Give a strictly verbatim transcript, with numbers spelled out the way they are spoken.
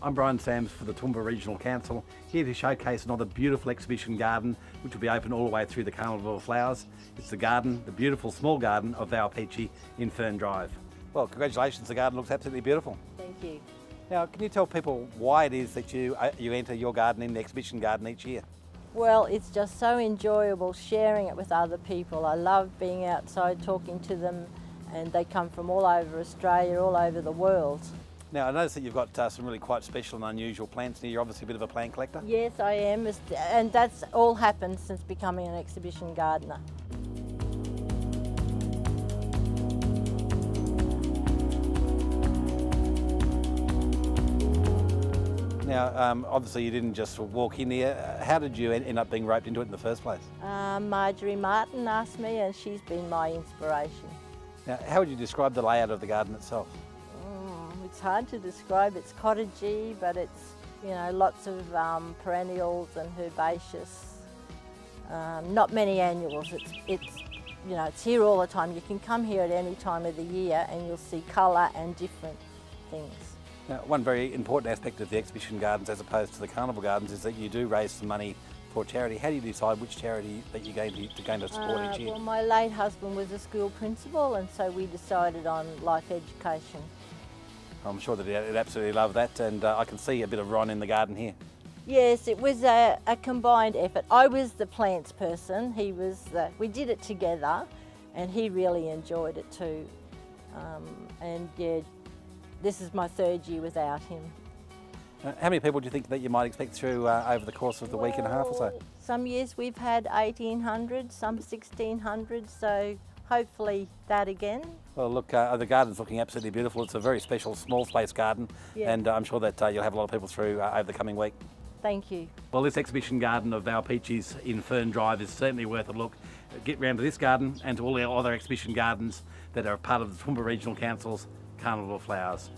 I'm Brian Sams for the Toowoomba Regional Council, here to showcase another beautiful exhibition garden which will be open all the way through the Carnival of Flowers. It's the garden, the beautiful small garden of Val Peachey in Fern Drive. Well, congratulations, the garden looks absolutely beautiful. Thank you. Now, can you tell people why it is that you, uh, you enter your garden in the exhibition garden each year? Well, it's just so enjoyable sharing it with other people. I love being outside talking to them, and they come from all over Australia, all over the world. Now, I notice that you've got uh, some really quite special and unusual plants here. You're obviously a bit of a plant collector. Yes, I am, and that's all happened since becoming an exhibition gardener. Now, um, obviously you didn't just walk in here. How did you end up being roped into it in the first place? Uh, Marjorie Martin asked me, and she's been my inspiration. Now, how would you describe the layout of the garden itself? It's hard to describe. It's cottagey, but it's, you know, lots of um, perennials and herbaceous. Um, not many annuals. It's, it's, you know, it's here all the time. You can come here at any time of the year and you'll see colour and different things. Now, one very important aspect of the exhibition gardens as opposed to the carnival gardens is that you do raise some money for charity. How do you decide which charity that you're going to, to, going to support uh, each year? Well, my late husband was a school principal, and so we decided on life education. I'm sure that he'd absolutely love that, and uh, I can see a bit of Ron in the garden here. Yes, it was a, a combined effort. I was the plants person, he was the, we did it together, and he really enjoyed it too. Um, and yeah, this is my third year without him. Uh, how many people do you think that you might expect through uh, over the course of the well, week and a half or so? Some years we've had eighteen hundred, some sixteen hundred, so hopefully that again. Well, look, uh, the garden's looking absolutely beautiful. It's a very special small space garden, yeah. And uh, I'm sure that uh, you'll have a lot of people through uh, over the coming week. Thank you. Well, this exhibition garden of Val Peachey's in Fern Drive is certainly worth a look. Get round to this garden and to all the other exhibition gardens that are part of the Toowoomba Regional Council's Carnival of Flowers.